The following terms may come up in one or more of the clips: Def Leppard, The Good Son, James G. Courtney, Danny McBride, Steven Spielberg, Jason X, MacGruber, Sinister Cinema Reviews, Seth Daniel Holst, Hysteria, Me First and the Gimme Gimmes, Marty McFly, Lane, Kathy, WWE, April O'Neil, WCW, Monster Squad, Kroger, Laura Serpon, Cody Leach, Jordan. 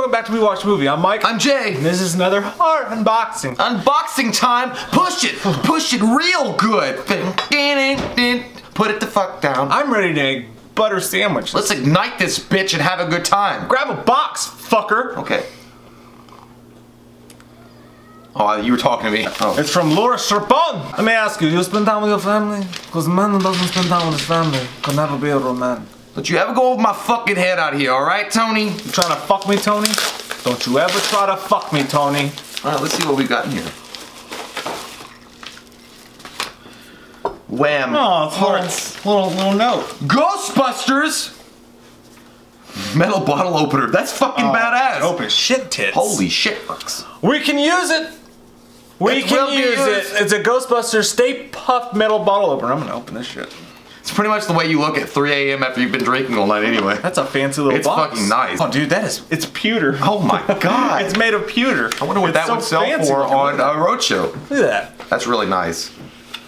welcome back to We Watch the Movie. I'm Mike. I'm Jay. And this is another horror unboxing. Unboxing time. Push it. Push it real good. Put it the fuck down. I'm ready to butter sandwich. Let's ignite this bitch and have a good time. Grab a box, fucker. Okay. Oh, you were talking to me. Oh. It's from Laura Serpon. Let me ask you, do you spend time with your family? Because a man who doesn't spend time with his family can never be a real man. Don't you ever go over my fucking head out here, alright, Tony? You trying to fuck me, Tony? Don't you ever try to fuck me, Tony. Alright, let's see what we got in here. Wham. Oh, it's hearts. Little note. Ghostbusters! Metal bottle opener. That's fucking badass. Open shit tits. Holy shit, fucks. We can use it. We can use it. It's a Ghostbusters Stay Puft metal bottle opener. I'm gonna open this shit. It's pretty much the way you look at 3 a.m. after you've been drinking all night anyway. That's a fancy little box. It's fucking nice. Oh, dude, that is... It's pewter. Oh, my God. It's made of pewter. I wonder what that would sell for on a roadshow. Look at that. That's really nice.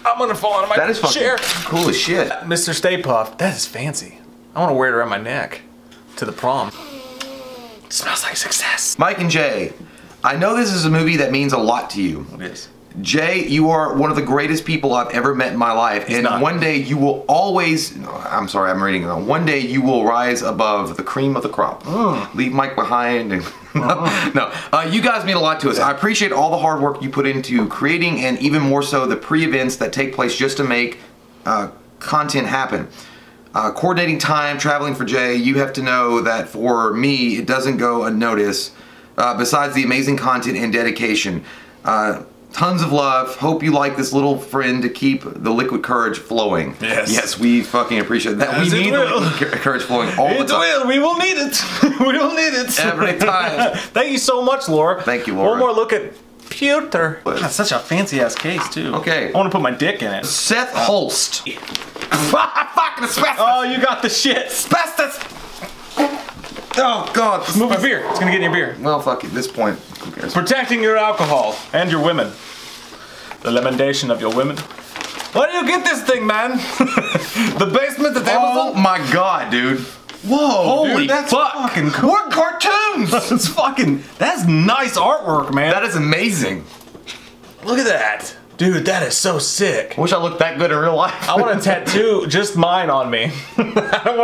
I'm gonna fall out of my chair. That is fucking cool as shit. Mr. Stay Puft. That is fancy. I want to wear it around my neck. To the prom. It smells like success. Mike and Jay, I know this is a movie that means a lot to you. It is. Jay, you are one of the greatest people I've ever met in my life. He's and not. One day you will always, no, I'm sorry, I'm reading it wrong. One day you will rise above the cream of the crop. Mm. Leave Mike behind. And you guys mean a lot to us. I appreciate all the hard work you put into creating and even more so the pre-events that take place just to make content happen. Coordinating time, traveling for Jay, you have to know that for me, it doesn't go unnoticed. Besides the amazing content and dedication. Tons of love. Hope you like this little friend to keep the liquid courage flowing. Yes. Yes, we fucking appreciate that. Yes, we need the liquid courage flowing all the time. It will. We will need it. We will need it. Every time. Thank you so much, Laura. Thank you, Laura. One more look at pewter. That's such a fancy ass case, too. Okay. I want to put my dick in it. Seth Holst. Fucking asbestos! Oh, you got the shit! Asbestos! Oh, God. Move your beer. It's gonna get in your beer. Well, fuck it. At this point, who cares? Protecting your alcohol and your women. The lamentation of your women. Where do you get this thing, man? The basement of Amazon? Oh, my God, dude. Whoa, holy dude, that's fucking cool. What cartoons? That's fucking... That's nice artwork, man. That is amazing. Look at that. Dude, that is so sick. I wish I looked that good in real life. I want to tattoo just mine on me. I don't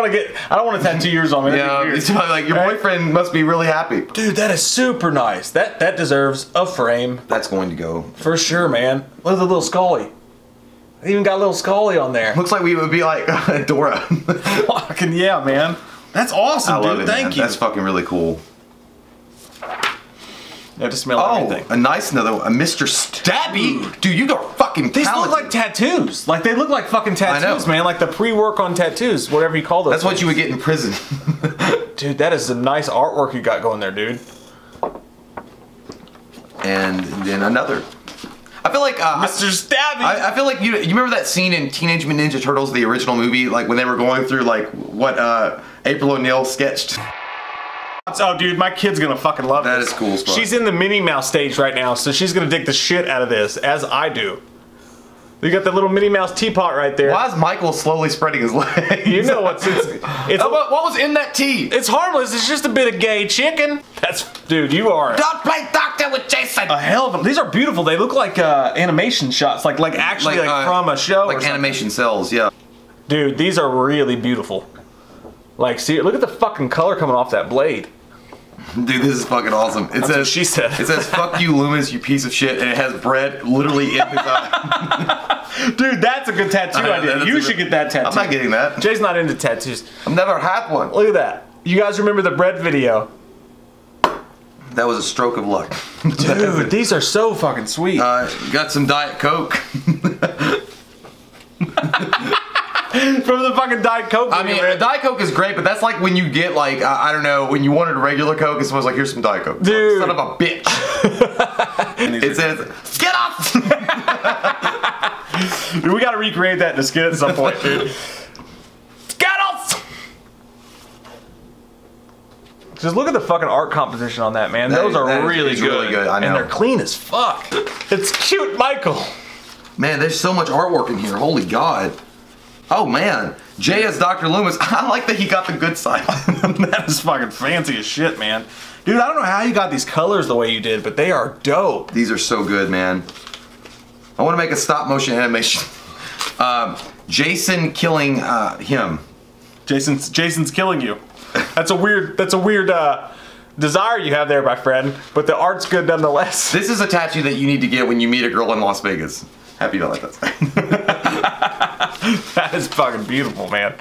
want to tattoo yours on me. Yeah, it's probably like your boyfriend must be really happy. Dude, that is super nice. That deserves a frame. That's going to go for sure, man. Look at the little Scully. They even got a little Scully on there. Looks like we would be like Dora. Fucking yeah, man. That's awesome, dude. I love it, Thank man. You. That's fucking really cool. You have to smell everything. Oh, a nice another one. A Mr. Stabby? Dude, you got fucking talented. These look like tattoos. Like, they look like fucking tattoos, man. Like the pre-work on tattoos, whatever you call those That's things. What you would get in prison. Dude, that is some nice artwork you got going there, dude. And then another. I feel like Mr. Stabby. I feel like you remember that scene in Teenage Mutant Ninja Turtles, the original movie, like when they were going through like what April O'Neil sketched. Oh, dude, my kid's gonna fucking love that. That is cool stuff. She's in the Minnie Mouse stage right now, so she's gonna dig the shit out of this, as I do. You got that little Minnie Mouse teapot right there. Why is Michael slowly spreading his legs? You know what's what was in that tea? It's harmless. It's just a bit of gay chicken. That's dude. You are. Don't play doctor with Jason. A hell of a, these are beautiful. They look like animation shots, like actually like from a show, like or animation cells. Yeah. Dude, these are really beautiful. Like, see, look at the fucking color coming off that blade. Dude, this is fucking awesome. It says, what she said. It says, fuck you, Loomis, you piece of shit, and it has bread literally in his eye. Dude, that's a good tattoo idea. You should get that tattoo. I'm not getting that. Jay's not into tattoos. I've never had one. Look at that. You guys remember the bread video? That was a stroke of luck. Dude, these are so fucking sweet. Got some Diet Coke. From the fucking Diet Coke video, I mean, man. Diet Coke is great, but that's like when you get like, I don't know, when you wanted a regular Coke and someone's like, here's some Diet Coke. Dude. Son of a bitch. It says, get off! Dude, we gotta recreate that in a skit at some point, dude. Get off! Just look at the fucking art composition on that, man. Those are really good. Really good. I know. And they're clean as fuck. It's cute, Michael. Man, there's so much artwork in here. Holy God. Oh man, Jay as Dr. Loomis. I like that he got the good side. That is fucking fancy as shit, man. Dude, I don't know how you got these colors the way you did, but they are dope. These are so good, man. I want to make a stop motion animation. Jason killing him. Jason's killing you. That's a weird. That's a weird desire you have there, my friend. But the art's good nonetheless. This is a tattoo that you need to get when you meet a girl in Las Vegas. Happy you don't like that. That is fucking beautiful, man.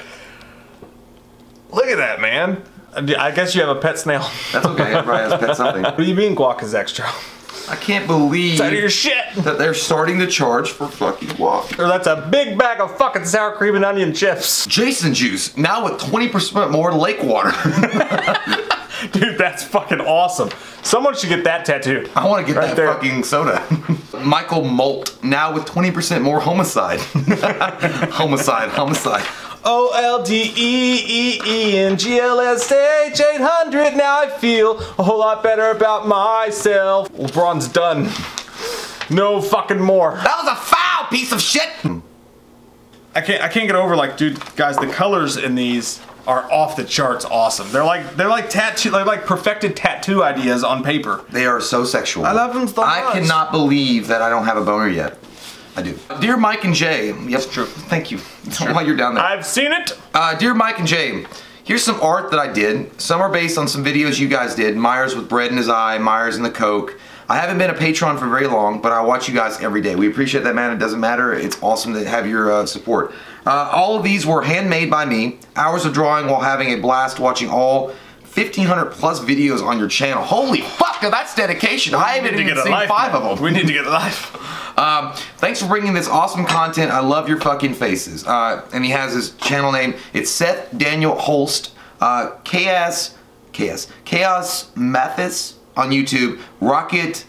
Look at that, man. I guess you have a pet snail. That's okay. Everybody has a pet something. What do you mean guac is extra? I can't believe it's out of your shit. That they're starting to charge for fucking guac. That's a big bag of fucking sour cream and onion chips. Jason juice, now with 20% more lake water. Dude, that's fucking awesome. Someone should get that tattooed. I want to get right that there. Fucking soda. Michael Molt, now with 20% more homicide. homicide. O-L-D-E-E-E-N-G-L-S-H 800, now I feel a whole lot better about myself. LeBron's done. No fucking more. That was a foul, piece of shit! I can't get over, like, dude, guys, the colors in these are off the charts awesome. They're like perfected tattoo ideas on paper. They are so sexual. I love them so much. I cannot believe that I don't have a boner yet. I do. Dear Mike and Jay. Yes, true. Thank you. Sure. While you're down there. I've seen it. Dear Mike and Jay, here's some art that I did. Some are based on some videos you guys did. Myers with bread in his eye, Myers in the Coke. I haven't been a patron for very long, but I watch you guys every day. We appreciate that, man. It doesn't matter. It's awesome to have your support. All of these were handmade by me. Hours of drawing while having a blast watching all 1,500 plus videos on your channel. Holy fuck, that's dedication. I haven't even seen five of them. We need to get a life. Thanks for bringing this awesome content. I love your fucking faces. And he has his channel name. It's Seth Daniel Holst. Chaos Mathis on YouTube. Rocket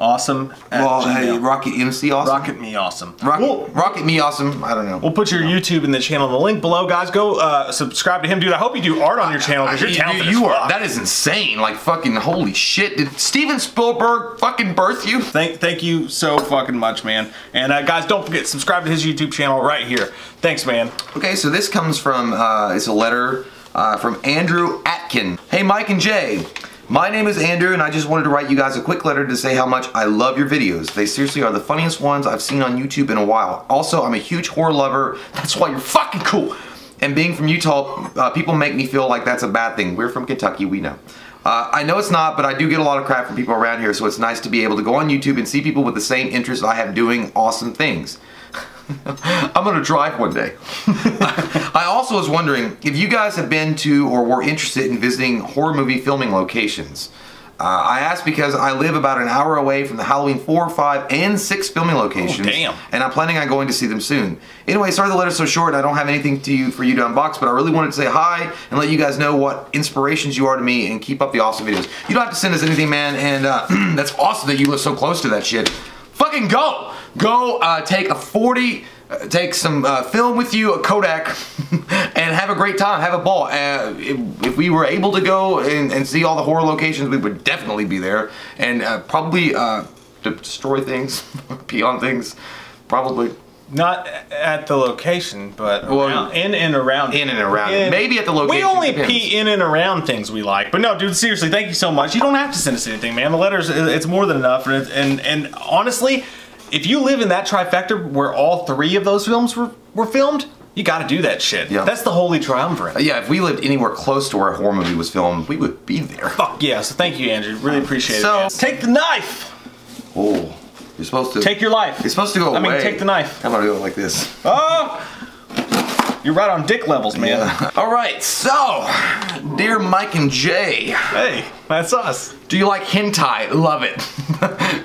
Awesome. Well, hey, Rocket MC Awesome. Rocket Me Awesome. Rocket Me Awesome. I don't know. We'll put your YouTube in the channel. The link below, guys. Go subscribe to him, dude. I hope you do art on your channel because you're talented. You are. That is insane. Like fucking holy shit. Did Steven Spielberg fucking birth you? Thank you so fucking much, man. And guys, don't forget subscribe to his YouTube channel right here. Thanks, man. Okay, so this comes from it's a letter from Andrew Atkin. Hey, Mike and Jay. My name is Andrew, and I just wanted to write you guys a quick letter to say how much I love your videos. They seriously are the funniest ones I've seen on YouTube in a while. Also, I'm a huge horror lover. That's why you're fucking cool. And being from Utah, people make me feel like that's a bad thing. We're from Kentucky, we know. I know it's not, but I do get a lot of crap from people around here, so it's nice to be able to go on YouTube and see people with the same interest I have doing awesome things. I'm gonna drive one day. I also was wondering if you guys have been to or were interested in visiting horror movie filming locations. I asked because I live about an hour away from the Halloween 4, 5, and 6 filming locations. Oh, damn. And I'm planning on going to see them soon. Anyway, sorry the letter's so short. I don't have anything for you to unbox, but I really wanted to say hi and let you guys know what inspirations you are to me and keep up the awesome videos. You don't have to send us anything, man, and that's awesome that you live so close to that shit. Fucking go! Go take a 40, take some film with you, a Kodak, and have a great time, have a ball. If we were able to go and see all the horror locations, we would definitely be there. And probably destroy things, pee on things, probably. Not at the location, but around, in and around. In and around. Maybe at the location. We only pee in and around things we like. But no, dude, seriously, thank you so much. You don't have to send us anything, man. The letters, it's more than enough. And honestly, if you live in that trifecta where all three of those films were filmed, you gotta do that shit. Yeah. That's the holy triumvirate. Yeah, if we lived anywhere close to where a horror movie was filmed, we would be there. Fuck yeah, so thank you, Andrew. Really appreciate it. So, take the knife! Oh, you're supposed to... Take your life. You're supposed to go away. I mean, take the knife. I'm gonna go like this. Oh! You're right on dick levels, man. Yeah. Alright, so, dear Mike and Jay. Hey, that's us. Do you like hentai? Love it.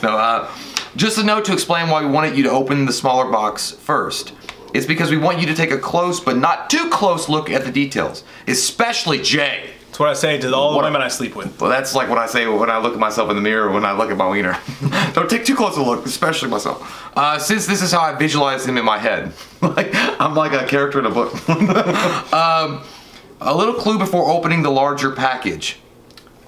No, just a note to explain why we wanted you to open the smaller box first. It's because we want you to take a close but not too close look at the details, especially Jay. That's what I say to all the women I sleep with. Well, that's like what I say when I look at myself in the mirror when I look at my wiener. Don't take too close a look, especially myself. Since this is how I visualize him in my head. Like, I'm like a character in a book. A little clue before opening the larger package.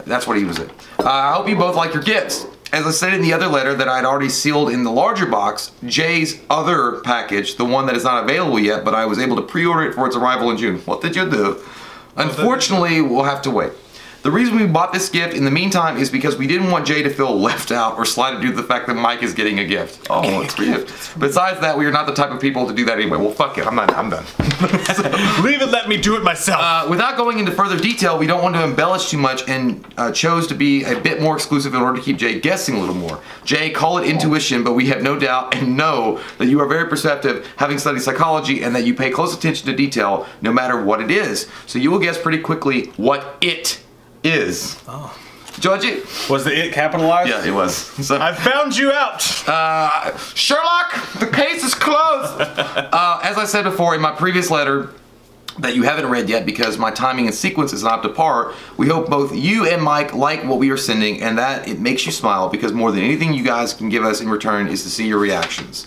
That's what he was in. I hope you both like your gifts. As I stated in the other letter that I had already sealed in the larger box, Jay's other package, the one that is not available yet, but I was able to pre-order it for its arrival in June. What did you do? Unfortunately, we'll have to wait. The reason we bought this gift in the meantime is because we didn't want Jay to feel left out or slighted due to the fact that Mike is getting a gift. Oh, it's a gift. Besides that, we are not the type of people to do that anyway. Well, fuck it. I'm done. So, leave it, let me do it myself. Without going into further detail, we don't want to embellish too much and chose to be a bit more exclusive in order to keep Jay guessing a little more. Jay, call it intuition, but we have no doubt and know that you are very perceptive, having studied psychology, and that you pay close attention to detail no matter what it is. So you will guess pretty quickly what it is. Oh. Georgie? Was the it capitalized? Yeah, it was. So, I found you out! Sherlock, the case is closed! As I said before in my previous letter that you haven't read yet because my timing and sequence is not up to par, we hope both you and Mike like what we are sending and that it makes you smile because more than anything you guys can give us in return is to see your reactions.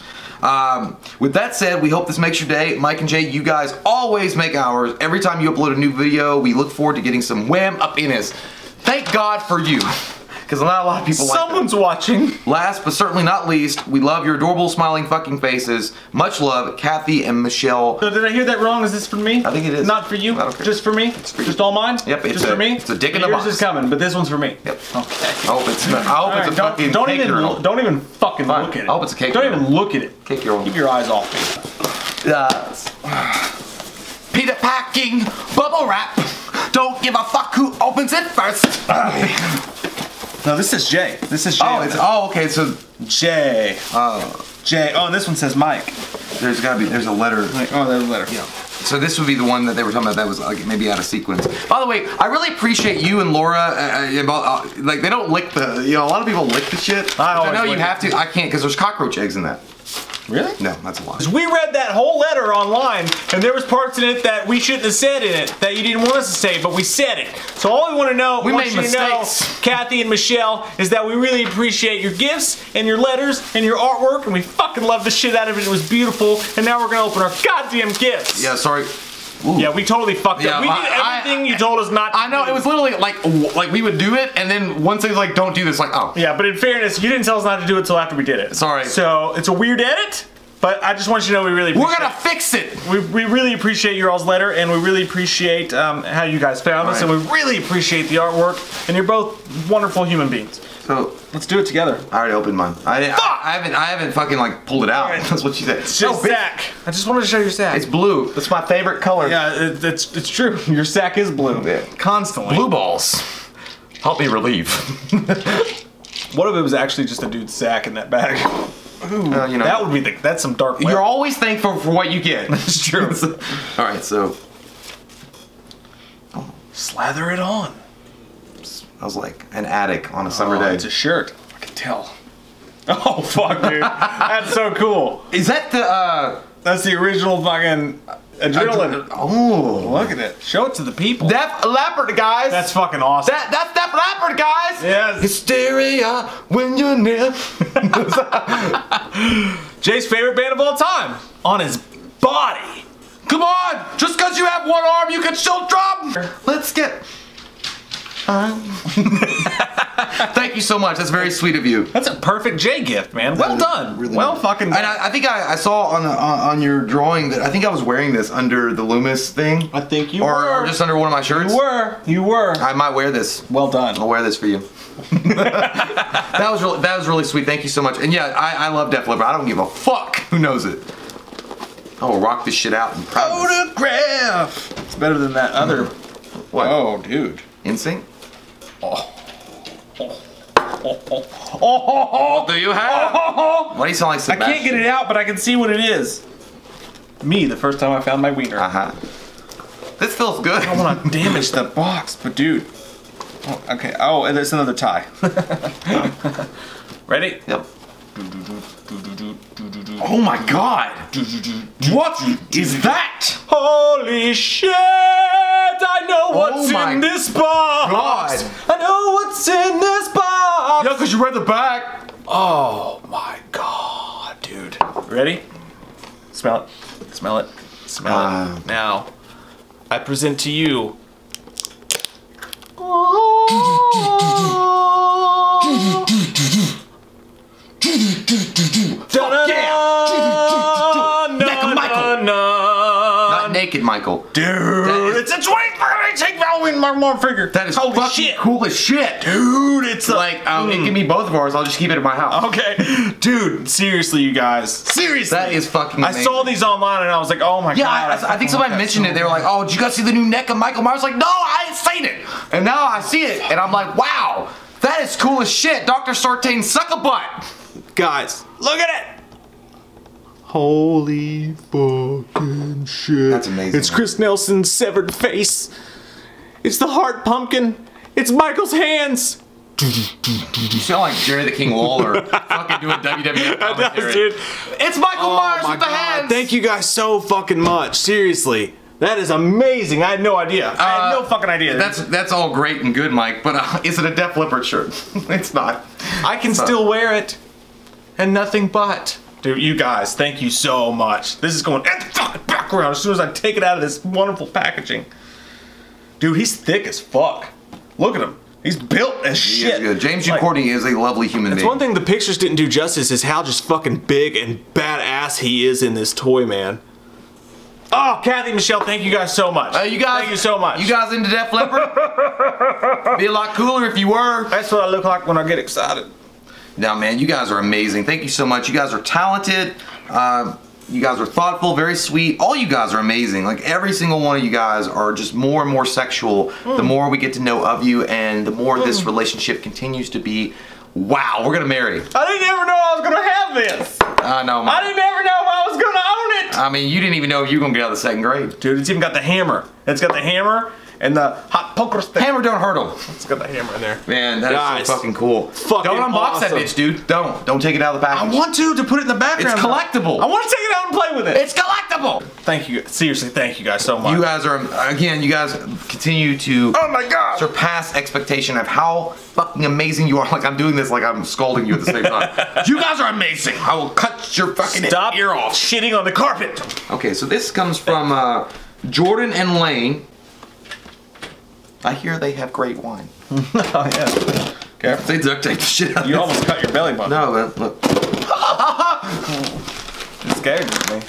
With that said, we hope this makes your day. Mike and Jay, you guys always make ours. Every time you upload a new video, we look forward to getting some wham up in us. Thank God for you. Because not a lot of people like that. Someone's watching. Last but certainly not least, we love your adorable smiling fucking faces. Much love, Kathy and Michelle. So did I hear that wrong? Is this for me? I think it is. Not for you? Just for me? It's for you. Just all mine? Yep. It's just for me? It's a dick in the box. Yours is coming, but this one's for me. Yep. Okay. I hope it's a fucking cake journal. Don't even fucking look at it. I hope it's a cake journal. Don't even look at it. Cake journal. Keep your eyes off me. Peter packing bubble wrap. Don't give a fuck who opens it first. No, this is Jay. This is Jay. Oh, it's, oh, okay. So Jay. Oh, Jay. Oh, this one says Mike. There's a letter. Like, oh, there's a letter. Yeah. So this would be the one that they were talking about that was like maybe out of sequence. By the way, I really appreciate you and Laura. Like they don't lick the. You know, a lot of people lick the shit. I know you have to. I can't because there's cockroach eggs in that. Really? No, that's a lie. We read that whole letter online, and there was parts in it that we shouldn't have said in it, that you didn't want us to say, but we said it. So all we want to know, we made mistakes. Kathy and Michelle, is that we really appreciate your gifts, and your letters, and your artwork, and we fucking love the shit out of it. It was beautiful, and now we're going to open our goddamn gifts. Yeah, sorry. Ooh. Yeah, we totally fucked up. We did everything you told us not to do. I know, it was literally like we would do it, and then once they was like, don't do this, like, oh. Yeah, but in fairness, you didn't tell us not to do it until after we did it. Sorry. So, it's a weird edit, but I just want you to know we really appreciate it. We're gonna fix it! We really appreciate your all's letter, and we really appreciate how you guys found us, and we really appreciate the artwork, and you're both wonderful human beings. So let's do it together. I already opened mine. I haven't fucking like pulled it out. Right. That's what you said. It's your sack. I just wanted to show your sack. It's blue. That's my favorite color. Yeah, it's true. Your sack is blue. Yeah. Constantly. Blue balls. Help me relieve. What if it was actually just a dude's sack in that bag? Ooh, you know, that would be that's some dark web. You're always thankful for what you get. That's true. All right, so slather it on. I was like an attic on a summer day. It's a shirt. I can tell. Oh fuck, dude! That's so cool. Is that the? That's the original fucking adrenaline. Oh, look at it. Show it to the people. Def Leppard, guys. That's fucking awesome. That's Def Leppard, guys. Yes. Hysteria when you're near. Jay's favorite band of all time on his body. Come on, just because you have one arm, you can still drop. Let's get. Thank you so much. That's very sweet of you. That's a perfect Jay gift, man. Well done. Really well fucking done. And I think I saw on your drawing that I think I was wearing this under the Loomis thing. I think you were. Or just under one of my shirts. You were. You were. I might wear this. Well done. I'll wear this for you. that was really sweet. Thank you so much. And yeah, I love Def Leppard. I don't give a fuck who knows it. I'll rock this shit out in private. Photograph. It's better than that other. What? Oh, dude. Instinct. Oh. Oh. Oh, oh. Oh, oh, oh. Do you have? Oh, oh, oh. Why do you sound like Sebastian? I can't get it out, but I can see what it is. Me, the first time I found my wiener. Uh-huh. This feels good. I don't want to damage the box, but dude. Oh, okay. Oh, and there's another tie. Ready? Yep. Oh my God! What is that? Holy shit! I know what's in this box! God. I know what's in this box! Yeah, because you read the back! Oh my God, dude. Ready? Smell it. Smell it. Smell it. Now, I present to you. Michael. Dude, it's a 25-inch Halloween Mark Mark figure. That is fucking cool as shit. Dude, it's like, it can be both of ours. I'll just keep it at my house. Okay. Dude, seriously, you guys. Seriously. That is fucking amazing. I saw these online and I was like, oh my God. Yeah, I think somebody mentioned it. They were like, oh, did you guys see the new neck of Michael Myers? Like, no, I ain't seen it. And now I see it and I'm like, wow, that is cool as shit. Dr. Sartain, suck a butt. Guys, look at it. Holy fucking shit. That's amazing. It's Chris Nelson's severed face. It's the heart pumpkin. It's Michael's hands. You sound like Jerry the King Lawler fucking doing WWE commentary. Dude. It's Michael Myers with the hands. Thank you guys so fucking much. Seriously. That is amazing. I had no idea. I had no fucking idea. That's all great and good, Mike, but is it a Def Leppard shirt? It's not. I can still wear it. And nothing but. Dude, you guys, thank you so much. This is going in the fucking background as soon as I take it out of this wonderful packaging. Dude, he's thick as fuck. Look at him. He's built as shit. Good. James G. Courtney is a lovely human being. It's one thing the pictures didn't do justice is how just fucking big and badass he is in this toy, man. Oh, Kathy, Michelle, thank you guys so much. You guys, thank you so much. You guys into Def Leppard? Be a lot cooler if you were. That's what I look like when I get excited. Now, man, you guys are amazing. Thank you so much. You guys are talented. You guys are thoughtful, very sweet. All you guys are amazing. Like, every single one of you guys are just more and more sexual the more we get to know of you and the more this relationship continues to be. Wow, we're going to marry. I didn't ever know I was going to have this. I know, man. I didn't ever know I was going to own it. I mean, you didn't even know you were going to get out of the second grade. Dude, it's even got the hammer. It's got the hammer. And the hot poker stick. Hammer don't hurdle. It's got the hammer in there. Man, that is so fucking cool. Fucking don't unbox that bitch, dude. Don't. Don't take it out of the package. I want to put it in the background. It's collectible. I want to take it out and play with it. It's collectible. Thank you. Seriously, thank you guys so much. You guys are, again, you guys continue to surpass expectation of how fucking amazing you are. Like, I'm doing this like I'm scolding you at the same time. You guys are amazing. I will cut your fucking ear off. Stop shitting on the carpet. Okay, so this comes from Jordan and Lane. I hear they have great wine. Oh, yeah. Okay. They duct tape the shit out of You almost cut your belly button. No, look. It scared me.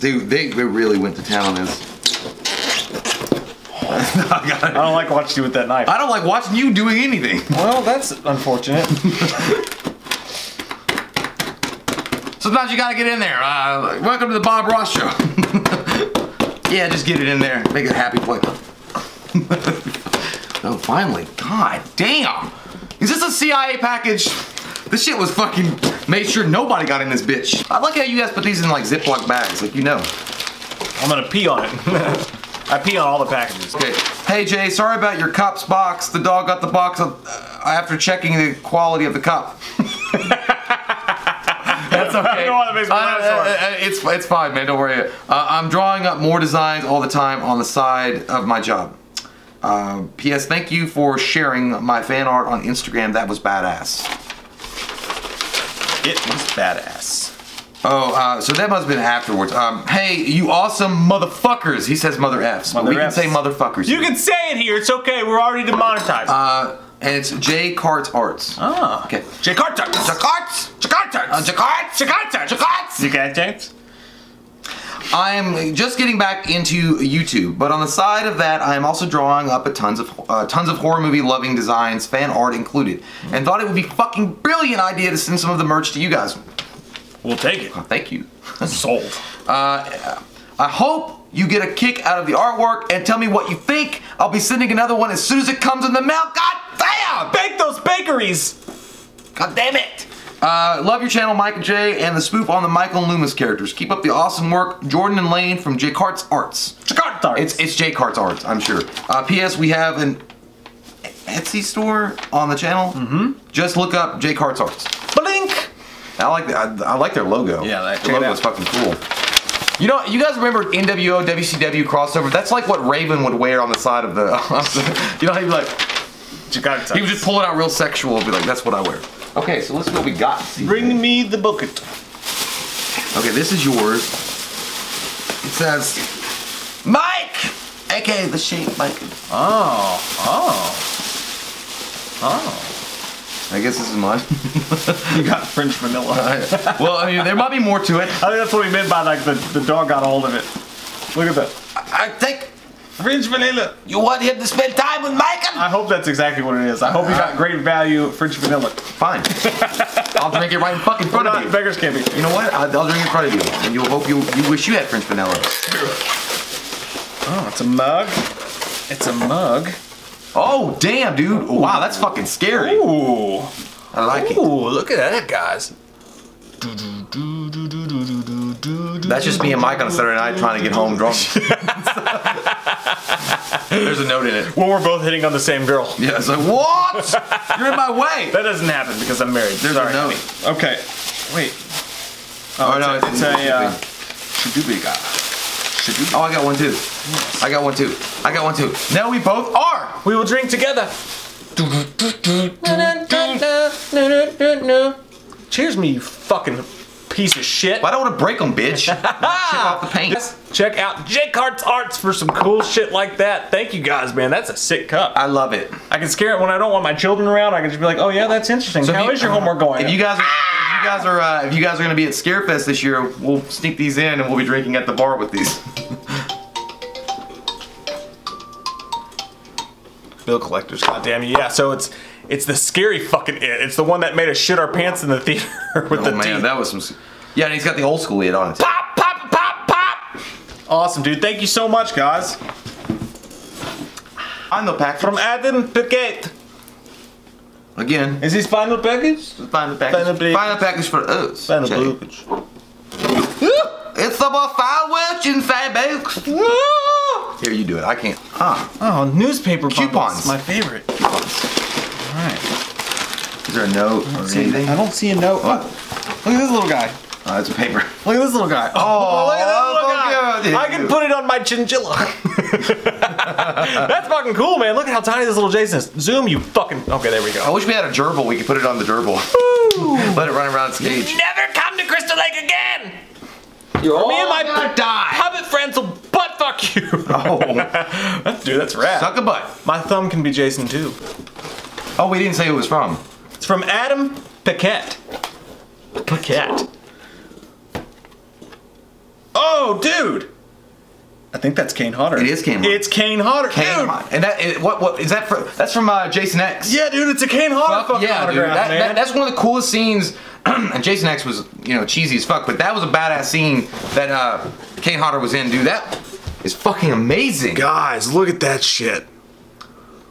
Dude, they really went to town on this. I don't like watching you with that knife. I don't like watching you doing anything. Well, that's unfortunate. Sometimes you gotta get in there. Welcome to the Bob Ross show. Yeah, just get it in there. Make it a happy play. Oh, finally. God damn. Is this a CIA package? This shit was fucking made sure nobody got in this bitch. I like how you guys put these in like Ziploc bags, like you know. I'm gonna pee on it. I pee on all the packages. Okay. Hey Jay, sorry about your cup's box. The dog got the box after checking the quality of the cup. That's okay. I don't know why that makes me it's fine, man. Don't worry. I'm drawing up more designs all the time on the side of my job. P.S. Thank you for sharing my fan art on Instagram. That was badass. It was badass. Oh, so that must have been afterwards. Hey, you awesome motherfuckers. He says mother F's. Mother we F's. Can say motherfuckers. You can say it here. It's okay. We're already demonetized. And it's J Kartz Arts. Oh. Okay. J Kartz Arts. J Kartz. J Kartz Arts. J Kartz. J Kartz Arts. J Kartz. J Kartz Arts. I'm just getting back into YouTube, but on the side of that, I'm also drawing up a tons of horror movie loving designs, fan art included, and thought it would be fucking brilliant idea to send some of the merch to you guys. We'll take it. Oh, thank you. Sold. I hope you get a kick out of the artwork and tell me what you think. I'll be sending another one as soon as it comes in the mail. God damn! Bake those bakeries! God damn it! Love your channel, Mike and Jay, and the spoof on the Michael and Loomis characters. Keep up the awesome work, Jordan and Lane from J Kartz Arts. J Kartz Arts. It's J Kartz Arts, I'm sure. P.S. We have an Etsy store on the channel. Mm-hmm. Just look up J Kartz Arts. Blink. I like that. I like their logo. Yeah, their logo is fucking cool. You know, you guys remember NWO WCW crossover? That's like what Raven would wear on the side of the. You know, he'd be like, J Kartz Arts. He would just pull it out real sexual and be like, "That's what I wear." Okay, so let's see what we got. Bring me the bucket. Okay, this is yours. It says, Mike! AKA the Shape Mike. Oh, oh, oh. I guess this is mine. You got French vanilla. Well, I mean, there might be more to it. I think that's what we meant by, like, the dog got a hold of it. Look at that. I think. French vanilla. You want him to spend time with Michael? I hope that's exactly what it is. I hope you got great value French vanilla. Fine. I'll drink it right in fucking front of you. Beggars can't be. You know what? I'll drink it in front of you. And you'll hope you wish you had French vanilla. Oh, it's a mug. It's a mug. Oh, damn, dude. Ooh. Wow, that's fucking scary. Ooh. I like it. Ooh, look at that, guys. That's just me and Mike on a Saturday night trying to get home drunk. There's a note in it. Well, we're both hitting on the same girl. Yeah, it's like, what? You're in my way. That doesn't happen because I'm married. There's a note. Okay. Wait. Oh, oh no, it's a Shadubiga. Oh, I got one too. Yes. I got one too. I got one too. Now we both are. We will drink together. Cheers me, you fucking piece of shit. Well, I don't want to break them, bitch. Chip off the paint. Check out J Kartz Arts for some cool shit like that. Thank you guys, man. That's a sick cup. I love it. I can scare it when I don't want my children around. I can just be like, oh yeah, that's interesting. So how is your homework going? If you guys are, if you guys are going to be at Scarefest this year, we'll sneak these in and we'll be drinking at the bar with these. Bill collectors, goddamn you. Yeah, so it's the scary fucking It's the one that made us shit our pants in the theater with the teeth. Oh man, that was some. Yeah, and he's got the old school It on it. Pop, pop, pop, pop! Awesome, dude. Thank you so much, guys. Final package from Adam Paquette. Again. Is this final package? Final package. Final package for us. Final package. It's the buffalo watching fabrics. Here, you do it. I can't. Oh, newspaper coupons. My favorite. Alright. Is there a note or anything? I don't see a note. Oh. Look at this little guy. Oh, it's a paper. Look at this little guy. Oh, look at this little guy. God. I can put it on my chinchilla. That's fucking cool, man. Look at how tiny this little Jason is. Zoom, you fucking. Okay, there we go. I wish we had a gerbil. We could put it on the gerbil. Let it run around its cage. Never come to Crystal Lake again. You're all gonna die. Hobbit friends will butt fuck you. Oh. Dude, that's rad. Suck a butt. My thumb can be Jason too. Oh, we didn't say who it was from. It's from Adam Paquette. Paquette. Oh, dude! I think that's Kane Hodder. It is Kane Hodder. It's Kane Hodder, dude! And that, what is that from? That's from Jason X. Yeah, dude, it's a Kane Hodder fucking autograph, dude. Man. That's one of the coolest scenes. And Jason X was, you know, cheesy as fuck, but that was a badass scene that Kane Hodder was in, dude. That is fucking amazing. Guys, look at that shit.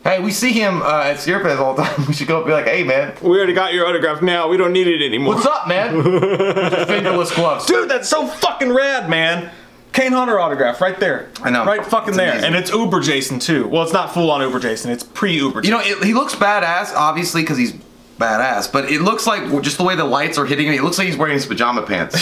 Hey, we see him at Scarefest all the time. We should go up and be like, hey, man. We already got your autograph now. We don't need it anymore. What's up, man? Fingerless gloves. Dude, that's so fucking rad, man. Kane Hodder autograph right there. I know. Right fucking there. Amazing. And it's Uber Jason, too. Well, it's not full-on Uber Jason. It's pre-Uber Jason. You know, he looks badass, obviously, because he's badass. But it looks like, just the way the lights are hitting him, it looks like he's wearing his pajama pants.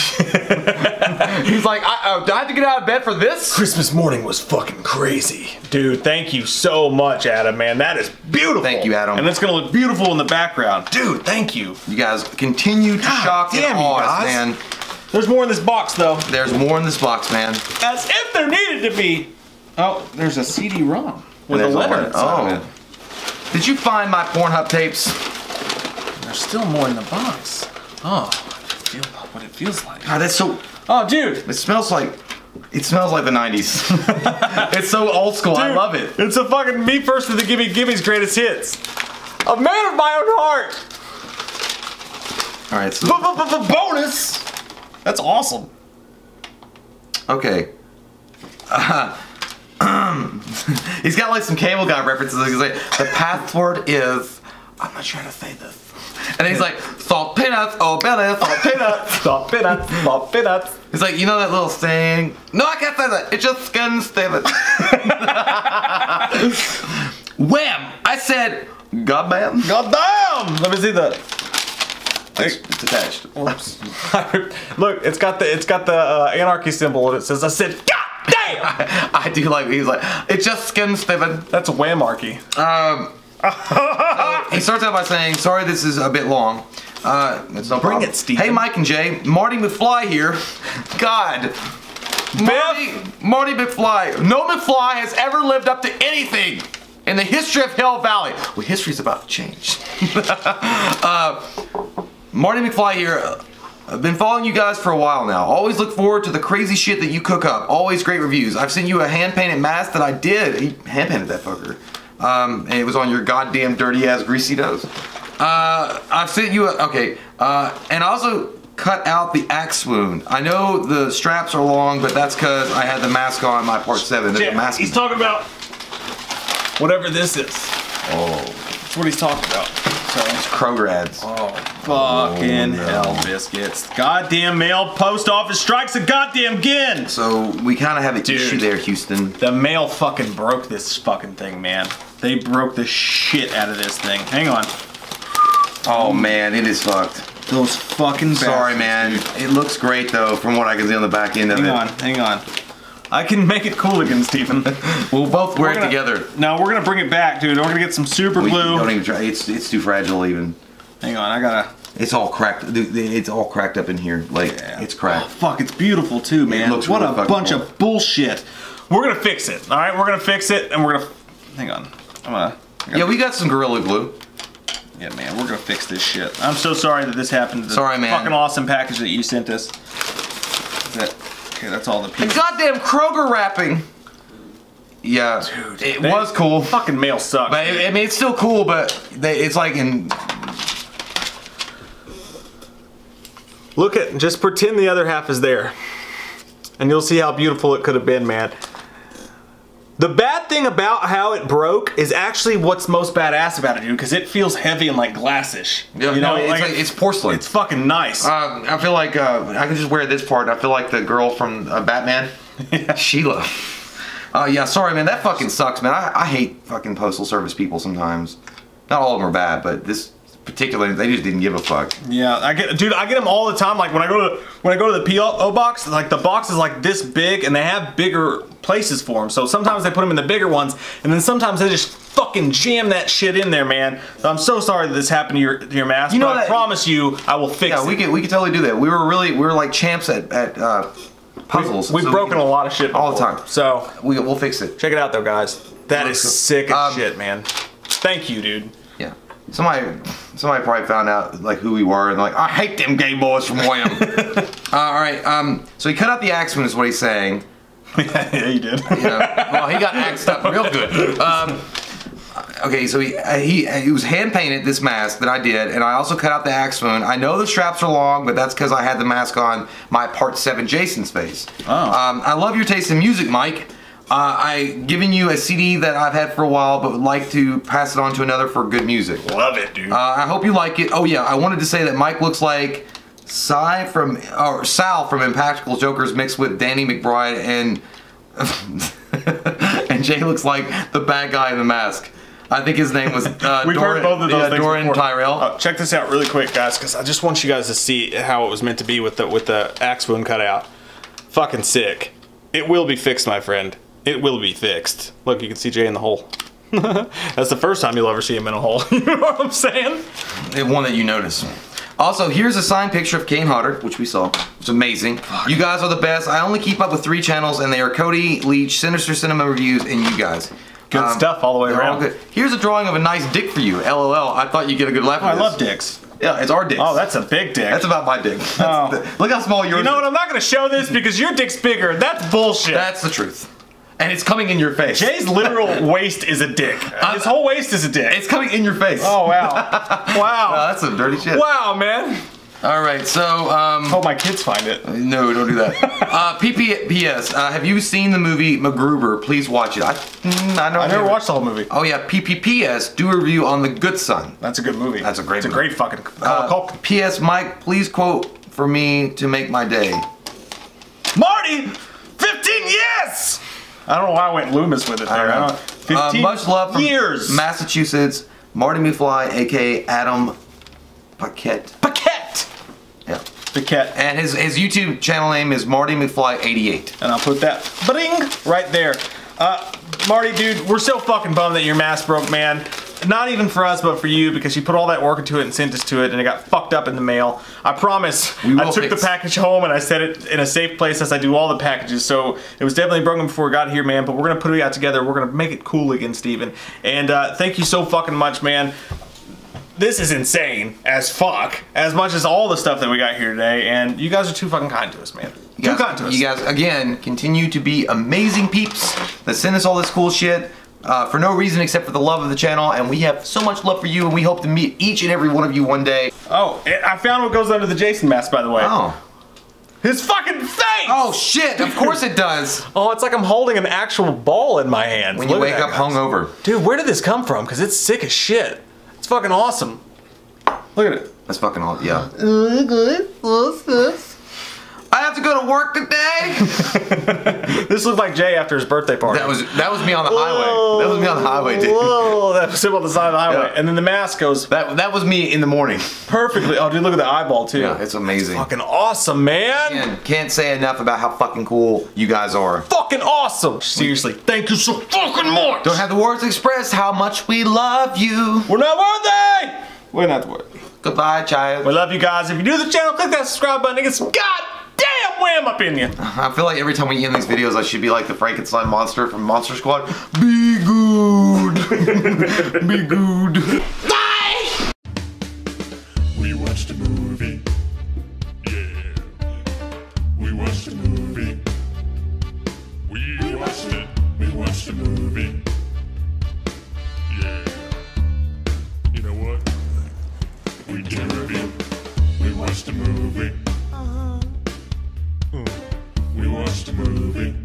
He's like, do I have to get out of bed for this? Christmas morning was fucking crazy. Dude, thank you so much, Adam, man. That is beautiful. Thank you, Adam. And it's going to look beautiful in the background. Dude, thank you. You guys continue to shock and awe us, man. There's more in this box, though. There's more in this box, man. As if there needed to be. Oh, there's a CD-ROM with a letter inside of it. Did you find my Pornhub tapes? There's still more in the box. Oh, I feel what it feels like. God, that's so... Oh, dude! It smells like the 90s. It's so old school, dude, I love it. It's a fucking Me First and the Gimme Gimmes greatest hits. A man of my own heart! Alright, so... bonus! That's awesome. Okay. He's got like some Cable Guy references. He's like, the password is... I'm not sure how to say this. And he's like, salt peanuts, oh better, salt peanuts, salt peanuts, salt peanuts. He's like, you know that little saying? No, I can't say that. It's just skin statement. Wham! I said, goddamn. Goddamn! Let me see that. It's attached. Oops. Look, it's got the anarchy symbol, and it says, I said, goddamn! I do like. He's like, it's just skin statement. That's a whamarchy. He starts out by saying, sorry this is a bit long. It's no problem. Bring it, Steve. Hey, Mike and Jay. Marty McFly here. God. Marty McFly. No McFly has ever lived up to anything in the history of Hell Valley. Well, history's about to change. Marty McFly here. I've been following you guys for a while now. Always look forward to the crazy shit that you cook up. Always great reviews. I've sent you a hand-painted mask that I did. He hand-painted that fucker. And it was on your goddamn dirty-ass greasy toes. I've sent you a... Okay. And I also cut out the axe wound. I know the straps are long, but that's because I had the mask on my Part 7. Yeah, mask he's talking about whatever this is. Oh. That's what he's talking about. It's Kroger ads. Oh, fucking hell, biscuits. Goddamn mail post office strikes a goddamn again. So we kind of have an issue there, Houston. The mail fucking broke this fucking thing, man. They broke the shit out of this thing. Hang on. Oh man, it is fucked. Those fucking bastards. Sorry, man. It looks great though, from what I can see on the back end of it. Hang on, hang on. I can make it cool again, Stephen. We'll both wear it together. No, we're gonna bring it back, dude. We're gonna get some super glue. Don't even try. It's too fragile, even. Hang on, I gotta. It's all cracked. Dude, it's all cracked up in here. Like it's cracked. Oh, fuck, it's beautiful too, man. It looks what really a bunch cool. of bullshit. We're gonna fix it. All right, we're gonna fix it, and we're gonna. Hang on. Yeah, we got some Gorilla Glue. Yeah, man, we're gonna fix this shit. I'm so sorry that this happened. Sorry, man. Fucking awesome package that you sent us. Is that? Okay, that's all the people. The goddamn Kroger wrapping! Yeah, dude, it was cool. Fucking mail sucks. But I mean, it's still cool, but it's like in... Look at, just pretend the other half is there. And you'll see how beautiful it could have been, man. The bad thing about how it broke is actually what's most badass about it, dude, because it feels heavy and like glassish. Yeah, you know, no, it's, like, it's porcelain. It's fucking nice. I feel like I can just wear this part. I feel like the girl from Batman, Sheila. Yeah, sorry, man. That fucking sucks, man. I hate fucking postal service people sometimes. Not all of them are bad, but this particularly, they just didn't give a fuck. Yeah, I get them all the time. Like when I go to the PO box, like the box is like this big, and they have bigger places for them. So sometimes they put them in the bigger ones, and then sometimes they just fucking jam that shit in there, man. So I'm so sorry that this happened to your mask. You know, I promise you, I will fix it. Yeah, we could totally do that. We were like champs at puzzles. We've broken a lot of shit all the time. So we'll fix it. Check it out though, guys. That is sick as shit, man. Thank you, dude. Yeah. Somebody probably found out like who we were and they're like, I hate them gay boys from William. Alright, so he cut out the axe wound is what he's saying. Yeah, he did. You know, well, he got axed up real good. Okay, so he was hand-painted, this mask that I did, and I also cut out the axe wound. I know the straps are long, but that's because I had the mask on my Part 7 Jason's face. Oh. I love your taste in music, Mike. I've given you a CD that I've had for a while, but would like to pass it on to another for good music. Love it, dude. I hope you like it. Oh, yeah, I wanted to say that Mike looks like Sal from Impractical Jokers mixed with Danny McBride, and and Jay looks like the bad guy in the mask. I think his name was We've Doran, heard both of those things Doran before. Tyrell. Check this out really quick, guys, because I just want you guys to see how it was meant to be with the axe wound cut out. Fucking sick. It will be fixed, my friend. It will be fixed. Look, you can see Jay in the hole. That's the first time you'll ever see him in a hole. You know what I'm saying? The one that you notice. Also, here's a signed picture of Kane Hodder, which we saw. It's amazing. Fuck. You guys are the best. I only keep up with 3 channels, and they are Cody Leach, Sinister Cinema Reviews, and you guys. Good stuff all the way around. Good. Here's a drawing of a nice dick for you. LOL. I thought you'd get a good laugh. I love dicks. Yeah, it's our dicks. Oh, that's a big dick. That's about my dick. Oh. Look how small yours is. You know what? I'm not going to show this because your dick's bigger. That's bullshit. That's the truth. And it's coming in your face. Jay's literal waist is a dick. His whole waist is a dick. It's coming in your face. Oh, wow. Wow. No, that's some dirty shit. Wow, man. All right, so... hope my kids find it. No, don't do that. PPS, have you seen the movie MacGruber? Please watch it. I never watched the whole movie. Oh, yeah. PPPS, do a review on The Good Son. That's a good movie. That's a great movie. It's a great fucking... PS, Mike, please quote for me to make my day. Marty! 15 years! I don't know why I went Loomis with it there. I don't know. 15 much love from years. Massachusetts, Marty McFly, a.k.a. Adam Paquette. Paquette! Yeah. Paquette. And his YouTube channel name is Marty McFly 88. And I'll put that bling right there. Marty, dude, we're so fucking bummed that your mask broke, man. Not even for us, but for you, because you put all that work into it and sent us to it, and it got fucked up in the mail. I promise. I took the package home and I set it in a safe place as I do all the packages. So it was definitely broken before it got here, man. But we're gonna put it out together. We're gonna make it cool again, Steven. And thank you so fucking much, man. This is insane as fuck, as much as all the stuff that we got here today, and you guys are too fucking kind to us, man. Too kind to us. You guys, again, continue to be amazing peeps that send us all this cool shit for no reason except for the love of the channel, and we have so much love for you, and we hope to meet each and every one of you one day. Oh, I found what goes under the Jason mask, by the way. Oh. His fucking face! Oh shit, of course it does. Oh, it's like I'm holding an actual ball in my hand. When you wake up hungover. Dude, where did this come from? Because it's sick as shit. It's fucking awesome. Look at it. That's fucking awesome, yeah. I have to go to work today. This looked like Jay after his birthday party. That was me on the highway. Whoa, that was me on the highway, dude. Whoa, that was him on the side of the highway. Yeah. And then the mask goes. That was me in the morning. Perfectly. Oh, dude, look at the eyeball too. Yeah, it's amazing. That's fucking awesome, man. Man, can't say enough about how fucking cool you guys are. Fucking awesome. Seriously, thank you so fucking much. Don't have the words expressed how much we love you. We're not worthy. We're not worthy. Goodbye, child. We love you guys. If you're new to the channel, click that subscribe button and get some goddamn wham up in you. I feel like every time we end these videos, I should be like the Frankenstein monster from Monster Squad. Be good. Be good. Bye! We watched a movie. Yeah. We watched a movie. We watched it. We watched a movie. Yeah. You know what? We did a review. We watched a movie. We watched a movie.